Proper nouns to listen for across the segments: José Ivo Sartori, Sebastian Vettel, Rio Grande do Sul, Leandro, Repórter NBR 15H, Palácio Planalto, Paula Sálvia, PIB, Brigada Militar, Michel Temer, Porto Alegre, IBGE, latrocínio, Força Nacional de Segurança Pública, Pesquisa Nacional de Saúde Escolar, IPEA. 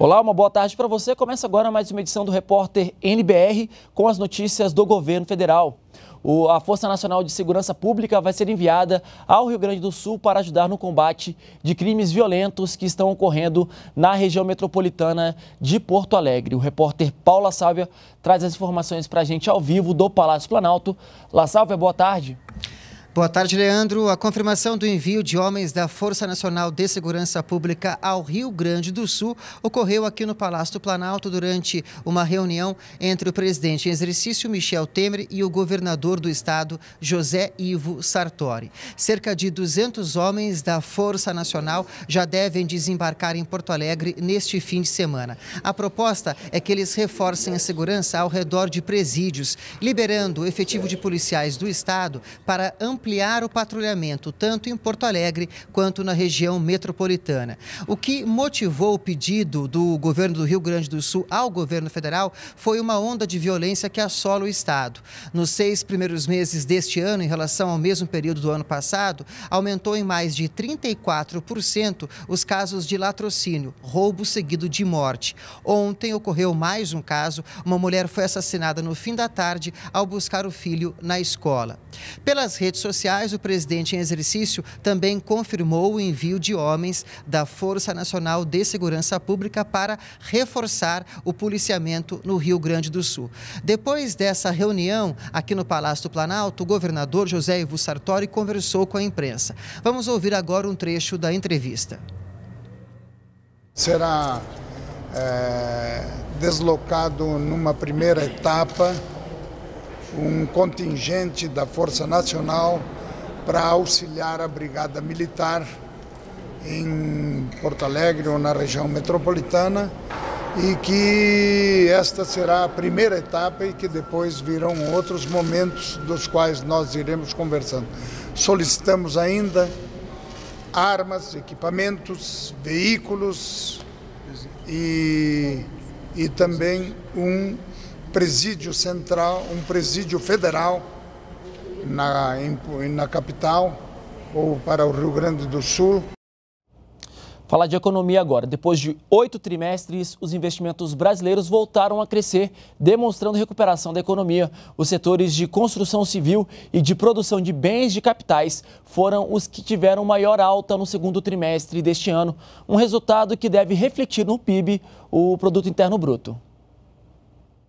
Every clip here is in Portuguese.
Olá, uma boa tarde para você. Começa agora mais uma edição do Repórter NBR com as notícias do governo federal. A Força Nacional de Segurança Pública vai ser enviada ao Rio Grande do Sul para ajudar no combate de crimes violentos que estão ocorrendo na região metropolitana de Porto Alegre. O repórter Paula Sálvia traz as informações para a gente ao vivo do Palácio Planalto. Lá, Sálvia, boa tarde. Boa tarde, Leandro. A confirmação do envio de homens da Força Nacional de Segurança Pública ao Rio Grande do Sul ocorreu aqui no Palácio Planalto durante uma reunião entre o presidente em exercício, Michel Temer, e o governador do estado, José Ivo Sartori. Cerca de 200 homens da Força Nacional já devem desembarcar em Porto Alegre neste fim de semana. A proposta é que eles reforcem a segurança ao redor de presídios, liberando o efetivo de policiais do estado para ampliar o patrulhamento tanto em Porto Alegre quanto na região metropolitana. O que motivou o pedido do governo do Rio Grande do Sul ao governo federal foi uma onda de violência que assola o estado. Nos 6 primeiros meses deste ano, em relação ao mesmo período do ano passado, aumentou em mais de 34% os casos de latrocínio, roubo seguido de morte. Ontem ocorreu mais um caso, uma mulher foi assassinada no fim da tarde ao buscar o filho na escola. Pelas redes sociais, o presidente em exercício também confirmou o envio de homens da Força Nacional de Segurança Pública para reforçar o policiamento no Rio Grande do Sul. Depois dessa reunião, aqui no Palácio do Planalto, o governador José Ivo Sartori conversou com a imprensa. Vamos ouvir agora um trecho da entrevista. Será deslocado numa primeira etapa um contingente da Força Nacional para auxiliar a Brigada Militar em Porto Alegre ou na região metropolitana, e que esta será a primeira etapa e que depois virão outros momentos dos quais nós iremos conversando. Solicitamos ainda armas, equipamentos, veículos e também um presídio central, um presídio federal na capital ou para o Rio Grande do Sul. Falar de economia agora. Depois de 8 trimestres, os investimentos brasileiros voltaram a crescer, demonstrando recuperação da economia. Os setores de construção civil e de produção de bens de capitais foram os que tiveram maior alta no segundo trimestre deste ano, um resultado que deve refletir no PIB, o Produto Interno Bruto.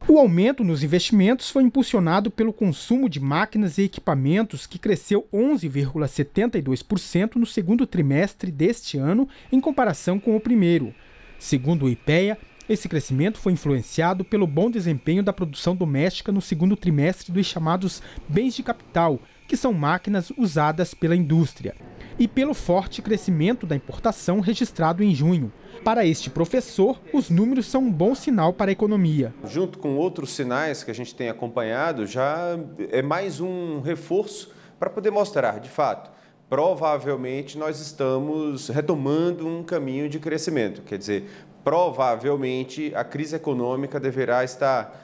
O aumento nos investimentos foi impulsionado pelo consumo de máquinas e equipamentos, que cresceu 11,72% no segundo trimestre deste ano, em comparação com o primeiro. Segundo o IPEA, esse crescimento foi influenciado pelo bom desempenho da produção doméstica no segundo trimestre dos chamados bens de capital, que são máquinas usadas pela indústria, e pelo forte crescimento da importação registrado em junho. Para este professor, os números são um bom sinal para a economia. Junto com outros sinais que a gente tem acompanhado, já é mais um reforço para poder mostrar, de fato, provavelmente nós estamos retomando um caminho de crescimento. Quer dizer, provavelmente a crise econômica deverá estar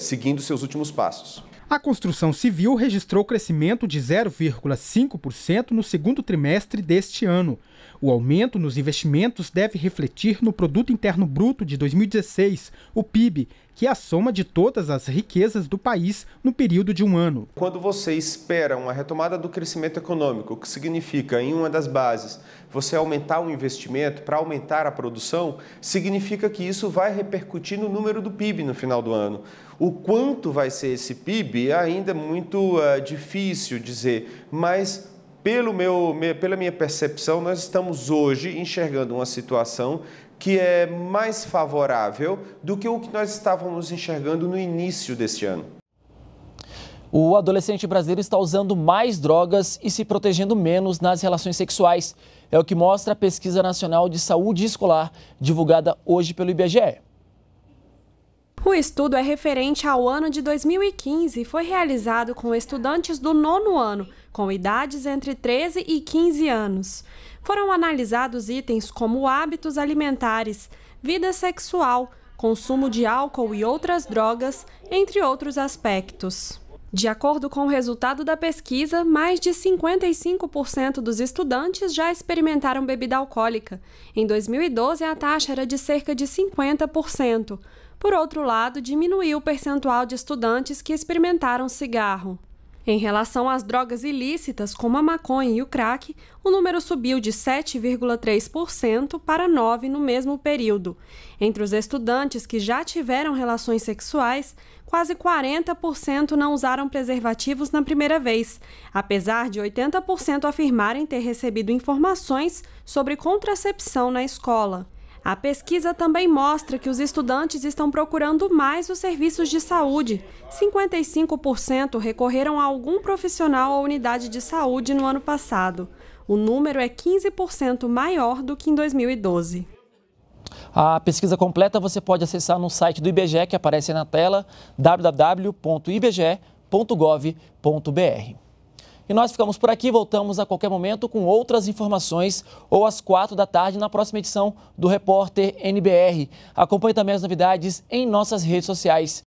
seguindo seus últimos passos. A construção civil registrou crescimento de 0,5% no segundo trimestre deste ano. O aumento nos investimentos deve refletir no Produto Interno Bruto de 2016, o PIB, que é a soma de todas as riquezas do país no período de um ano. Quando você espera uma retomada do crescimento econômico, o que significa, em uma das bases, você aumentar o investimento para aumentar a produção, significa que isso vai repercutir no número do PIB no final do ano. O quanto vai ser esse PIB ainda é muito difícil dizer, mas pela minha percepção, nós estamos hoje enxergando uma situação que é mais favorável do que o que nós estávamos enxergando no início deste ano. O adolescente brasileiro está usando mais drogas e se protegendo menos nas relações sexuais. É o que mostra a Pesquisa Nacional de Saúde Escolar, divulgada hoje pelo IBGE. O estudo é referente ao ano de 2015 e foi realizado com estudantes do 9º ano, com idades entre 13 e 15 anos. Foram analisados itens como hábitos alimentares, vida sexual, consumo de álcool e outras drogas, entre outros aspectos. De acordo com o resultado da pesquisa, mais de 55% dos estudantes já experimentaram bebida alcoólica. Em 2012, a taxa era de cerca de 50%. Por outro lado, diminuiu o percentual de estudantes que experimentaram cigarro. Em relação às drogas ilícitas, como a maconha e o crack, o número subiu de 7,3% para 9% no mesmo período. Entre os estudantes que já tiveram relações sexuais, quase 40% não usaram preservativos na primeira vez, apesar de 80% afirmarem ter recebido informações sobre contracepção na escola. A pesquisa também mostra que os estudantes estão procurando mais os serviços de saúde. 55% recorreram a algum profissional ou unidade de saúde no ano passado. O número é 15% maior do que em 2012. A pesquisa completa você pode acessar no site do IBGE, que aparece na tela, www.ibge.gov.br. E nós ficamos por aqui, voltamos a qualquer momento com outras informações ou às 16h na próxima edição do Repórter NBR. Acompanhe também as novidades em nossas redes sociais.